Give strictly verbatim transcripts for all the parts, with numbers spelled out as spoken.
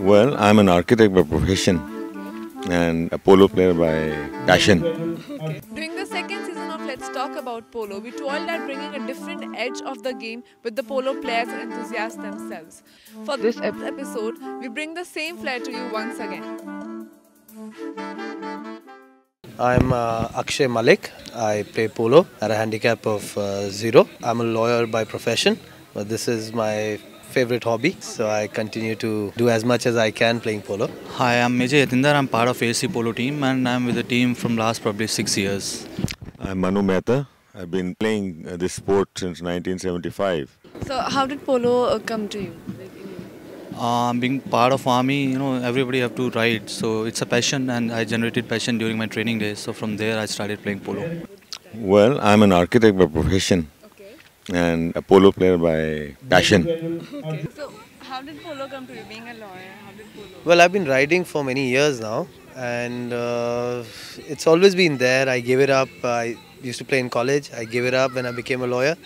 Well, I'm an architect by profession and a polo player by passion. Okay. During the second season of Let's Talk About Polo, we toiled at bringing a different edge of the game with the polo players and enthusiasts themselves. For this episode, we bring the same flair to you once again. I'm uh, Akshay Malik. I play polo at a handicap of uh, zero. I'm a lawyer by profession, but this is my favorite hobby, so I continue to do as much as I can playing polo. Hi, I'm Major Yatinder. I'm part of A C polo team and I'm with the team from last probably six years. I'm Manu Mehta. I've been playing this sport since nineteen seventy-five. So how did polo come to you? Uh, being part of army, you know, everybody have to ride, so it's a passion and I generated passion during my training days, so from there I started playing polo. Well, I'm an architect by profession. And a polo player by passion. Okay. So, how did polo come to you, being a lawyer? How did polo? Well, I've been riding for many years now and uh, it's always been there. I gave it up. I used to play in college. I gave it up when I became a lawyer,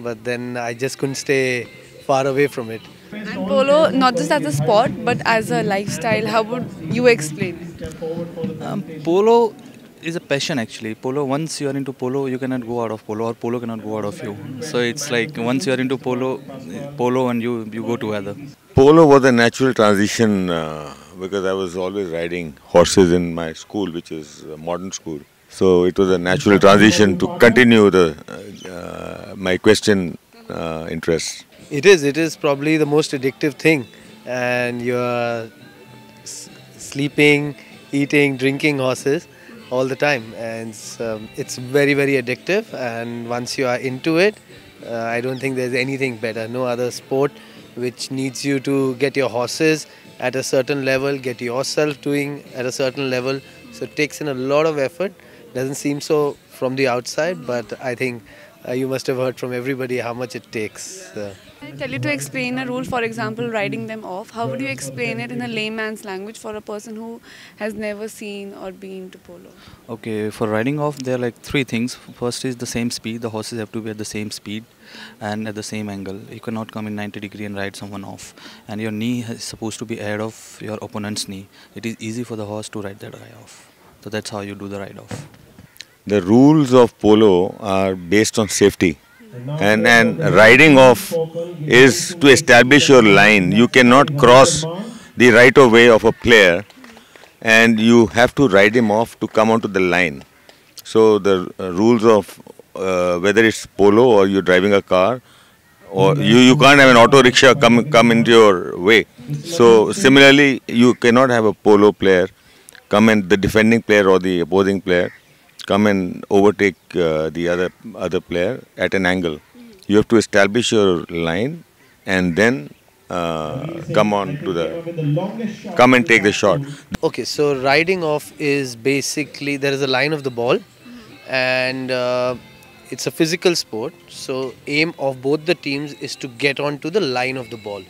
but then I just couldn't stay far away from it. And polo, not just as a sport, but as a lifestyle, how would you explain it? Um, polo is a passion actually. Polo, once you are into polo, you cannot go out of polo, or polo cannot go out of you. So it's like once you are into polo, polo and you, you go together. Polo was a natural transition uh, because I was always riding horses in my school, which is a modern school. So it was a natural transition to continue the uh, my equestrian uh, interests. It is, it is probably the most addictive thing, and you are sleeping, eating, drinking horses all the time, and it's, um, it's very very addictive, and once you are into it, uh, I don't think there's anything better. No other sport which needs you to get your horses at a certain level, get yourself doing at a certain level, so it takes in a lot of effort. Doesn't seem so from the outside, but I think uh, you must have heard from everybody how much it takes. Uh. I tell you to explain a rule, for example, riding them off. How would you explain it in a layman's language for a person who has never seen or been to polo? Okay, for riding off, there are like three things. First is the same speed. The horses have to be at the same speed and at the same angle. You cannot come in ninety degree and ride someone off. And your knee is supposed to be ahead of your opponent's knee. It is easy for the horse to ride that guy off. So that's how you do the ride off. The rules of polo are based on safety. And, and riding off is to establish your line. You cannot cross the right of way of a player and you have to ride him off to come onto the line. So the uh, rules of uh, whether it's polo or you're driving a car, or you, you can't have an auto rickshaw come, come into your way. So similarly, you cannot have a polo player come and the defending player or the opposing player come and overtake uh, the other other player at an angle. You have to establish your line and then uh, come on to the, come and take the shot. Okay, so riding off is basically, there is a line of the ball and uh, it's a physical sport. So aim of both the teams is to get onto the line of the ball.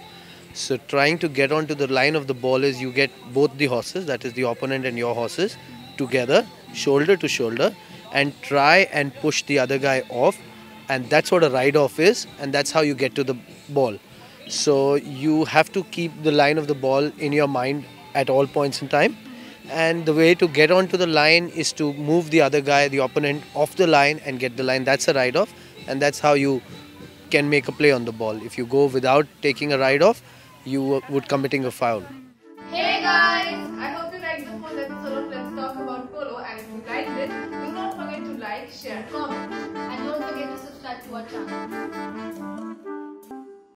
So trying to get onto the line of the ball is you get both the horses, that is the opponent and your horses, together, shoulder to shoulder, and try and push the other guy off, and that's what a ride off is, and that's how you get to the ball. So you have to keep the line of the ball in your mind at all points in time, and the way to get onto the line is to move the other guy, the opponent, off the line and get the line. That's a ride off, and that's how you can make a play on the ball. If you go without taking a ride off, you would committing a foul. Hey guys, I hope you liked the full episode of Let's Talk About Polo, and if you liked it, do not forget to like, share, comment.